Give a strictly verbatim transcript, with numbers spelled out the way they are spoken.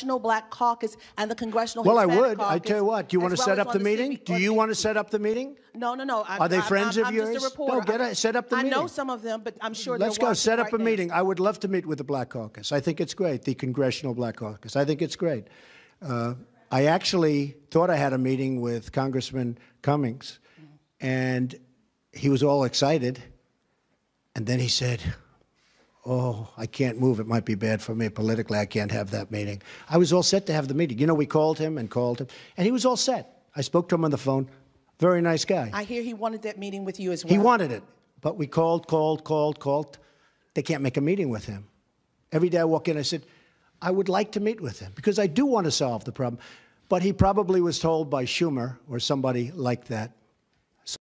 Congressional Black Caucus and the Congressional Hispanic Caucus. Well, I would. Caucus, I tell you what. Do you want to well set up the meeting? Do you want to set up the meeting? No, no, no. I'm, Are they I'm, friends I'm, of I'm yours? Just a reporter. No, get a, set up the I meeting. I know some of them, but I'm sure they're Let's go set up right a now. meeting. I would love to meet with the Black Caucus. I think it's great, the Congressional Black Caucus. I think it's great. Uh, I actually thought I had a meeting with Congressman Cummings, and he was all excited, and then he said, oh, I can't move. It might be bad for me politically. I can't have that meeting. I was all set to have the meeting. You know, we called him and called him, and he was all set. I spoke to him on the phone. Very nice guy. I hear he wanted that meeting with you as well. He wanted it, but we called, called, called, called. They can't make a meeting with him. Every day I walk in, I said, I would like to meet with him because I do want to solve the problem. But he probably was told by Schumer or somebody like that,